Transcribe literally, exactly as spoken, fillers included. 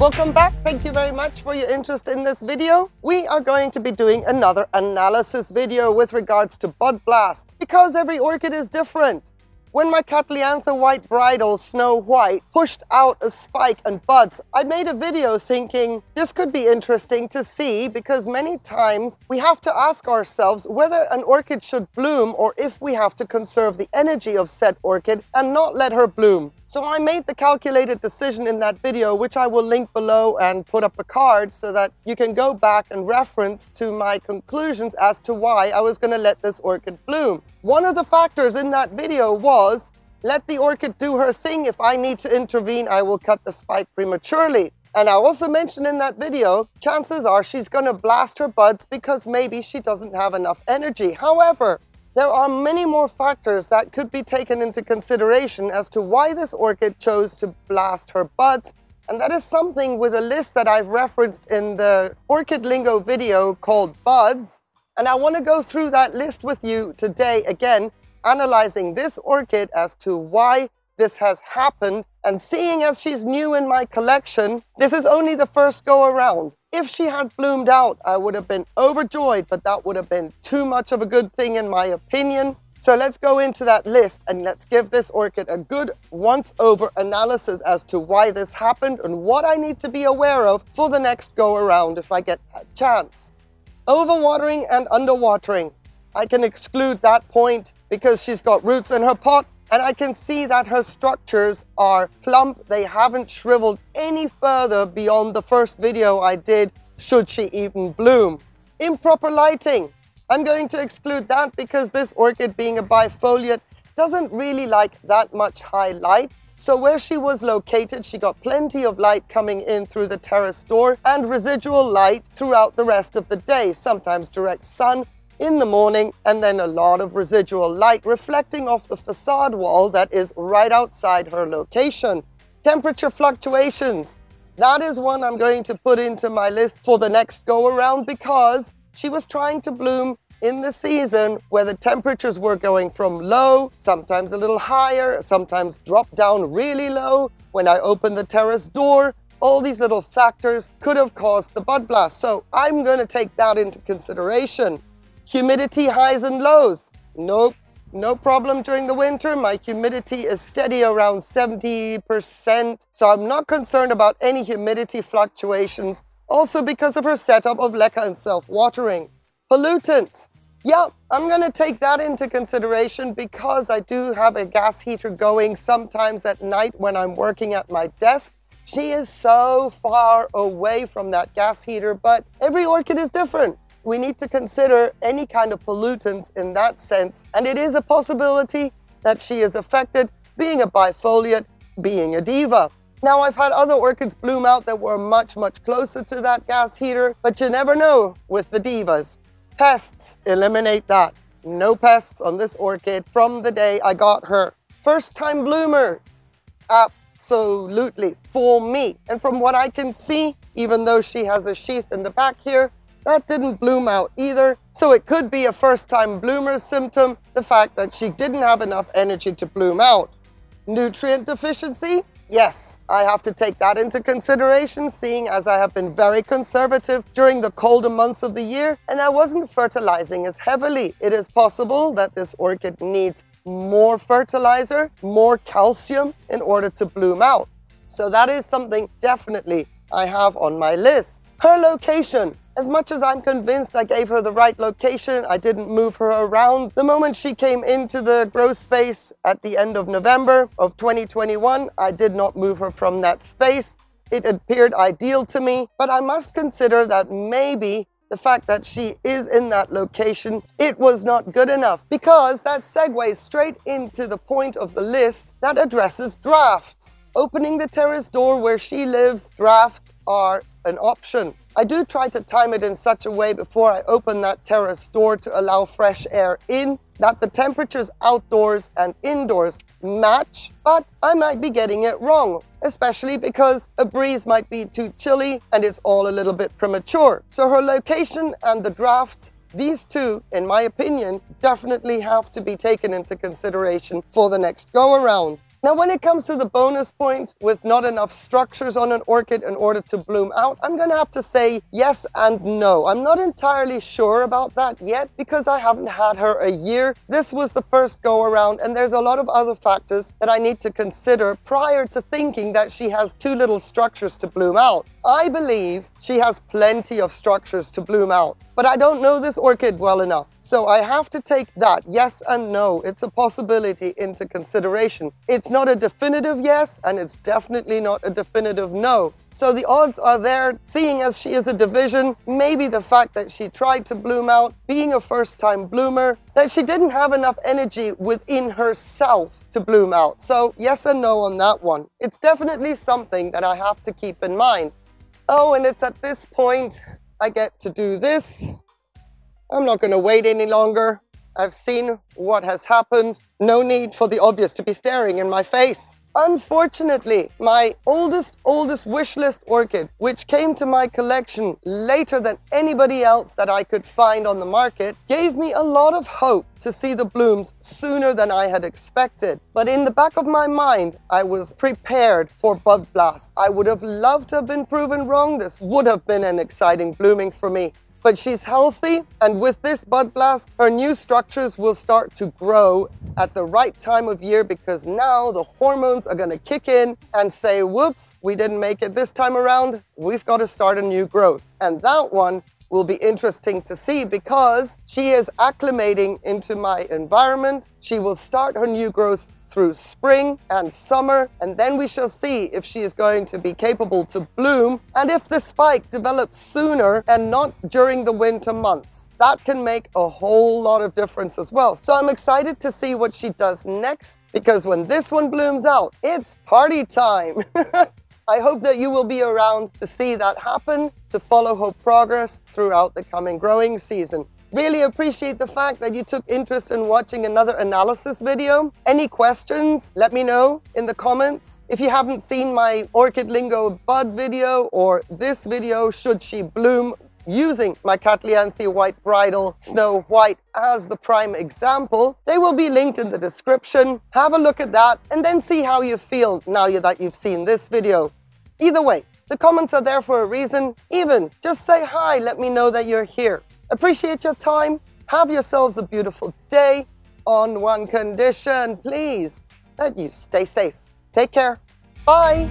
Welcome back. Thank you very much for your interest in this video. We are going to be doing another analysis video with regards to bud blast because every orchid is different. When my Cattlianthe White Bridal Snow White pushed out a spike and buds, I made a video thinking this could be interesting to see because many times we have to ask ourselves whether an orchid should bloom or if we have to conserve the energy of said orchid and not let her bloom. So I made the calculated decision in that video, which I will link below and put up a card so that you can go back and reference to my conclusions as to why I was going to let this orchid bloom. One of the factors in that video was, let the orchid do her thing. If I need to intervene, I will cut the spike prematurely. And I also mentioned in that video, chances are she's going to blast her buds because maybe she doesn't have enough energy. However, there are many more factors that could be taken into consideration as to why this orchid chose to blast her buds, and that is something with a list that I've referenced in the Orchid Lingo video called Buds, and I want to go through that list with you today again, analyzing this orchid as to why this has happened, and seeing as she's new in my collection, this is only the first go around. If she had bloomed out, I would have been overjoyed, but that would have been too much of a good thing in my opinion. So let's go into that list and let's give this orchid a good once-over analysis as to why this happened and what I need to be aware of for the next go-around if I get that chance. Overwatering and underwatering. I can exclude that point because she's got roots in her pot and I can see that her structures are plump. They haven't shriveled any further beyond the first video I did, should she even bloom. Improper lighting. I'm going to exclude that because this orchid, being a bifoliate, doesn't really like that much high light. So where she was located, she got plenty of light coming in through the terrace door and residual light throughout the rest of the day, sometimes direct sun in the morning, and then a lot of residual light reflecting off the facade wall that is right outside her location. Temperature fluctuations. That is one I'm going to put into my list for the next go around because she was trying to bloom in the season where the temperatures were going from low, sometimes a little higher, sometimes drop down really low. When I opened the terrace door, all these little factors could have caused the bud blast. So I'm going to take that into consideration. Humidity highs and lows. Nope, no problem during the winter. My humidity is steady around seventy percent, so I'm not concerned about any humidity fluctuations, also because of her setup of leca and self-watering. Pollutants. Yeah, I'm going to take that into consideration because I do have a gas heater going sometimes at night when I'm working at my desk. She is so far away from that gas heater, but every orchid is different. We need to consider any kind of pollutants in that sense, and it is a possibility that she is affected, being a bifoliate, being a diva. Now, I've had other orchids bloom out that were much, much closer to that gas heater, but you never know with the divas. Pests, eliminate that. No pests on this orchid from the day I got her. First time bloomer, absolutely, for me. And from what I can see, even though she has a sheath in the back here, that didn't bloom out either, so it could be a first-time bloomer symptom, the fact that she didn't have enough energy to bloom out. Nutrient deficiency? Yes, I have to take that into consideration, seeing as I have been very conservative during the colder months of the year, and I wasn't fertilizing as heavily. It is possible that this orchid needs more fertilizer, more calcium, in order to bloom out. So that is something definitely I have on my list. Her location. As much as I'm convinced I gave her the right location, I didn't move her around. The moment she came into the grow space at the end of November of twenty twenty-one, I did not move her from that space. It appeared ideal to me, but I must consider that maybe the fact that she is in that location, it was not good enough, because that segues straight into the point of the list that addresses drafts. Opening the terrace door where she lives, drafts are an option. I do try to time it in such a way before I open that terrace door to allow fresh air in, that the temperatures outdoors and indoors match, but I might be getting it wrong, especially because a breeze might be too chilly and it's all a little bit premature. So her location and the drafts, these two, in my opinion, definitely have to be taken into consideration for the next go around. Now, when it comes to the bonus point with not enough structures on an orchid in order to bloom out, I'm going to have to say yes and no. I'm not entirely sure about that yet because I haven't had her a year. This was the first go around and there's a lot of other factors that I need to consider prior to thinking that she has too little structures to bloom out. I believe she has plenty of structures to bloom out, but I don't know this orchid well enough. So I have to take that yes and no, it's a possibility, into consideration. It's not a definitive yes, and it's definitely not a definitive no. So the odds are there, seeing as she is a division, maybe the fact that she tried to bloom out, being a first-time bloomer, that she didn't have enough energy within herself to bloom out. So yes and no on that one. It's definitely something that I have to keep in mind. Oh, and it's at this point I get to do this. I'm not going to wait any longer. I've seen what has happened. No need for the obvious to be staring in my face. Unfortunately, my oldest, oldest wish list orchid, which came to my collection later than anybody else that I could find on the market, gave me a lot of hope to see the blooms sooner than I had expected. But in the back of my mind, I was prepared for bud blast. I would have loved to have been proven wrong. This would have been an exciting blooming for me. But she's healthy, and with this bud blast, her new structures will start to grow at the right time of year because now the hormones are going to kick in and say, whoops, we didn't make it this time around. We've got to start a new growth. And that one will be interesting to see because she is acclimating into my environment. She will start her new growth through spring and summer, and then we shall see if she is going to be capable to bloom and if the spike develops sooner and not during the winter months. That can make a whole lot of difference as well. So I'm excited to see what she does next because when this one blooms out, it's party time. I hope that you will be around to see that happen, to follow her progress throughout the coming growing season. Really appreciate the fact that you took interest in watching another analysis video. Any questions, let me know in the comments. If you haven't seen my Orchid Lingo Bud video or this video, Should She Bloom? Using my Cattlianthe White Bridal Snow White as the prime example, they will be linked in the description. Have a look at that and then see how you feel now that you've seen this video. Either way, the comments are there for a reason. Even just say hi, let me know that you're here. Appreciate your time. Have yourselves a beautiful day on one condition, please, that you stay safe. Take care. Bye.